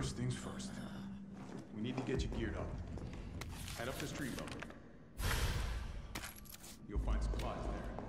First things first. We need to get you geared up. Head up to street level. You'll find supplies there.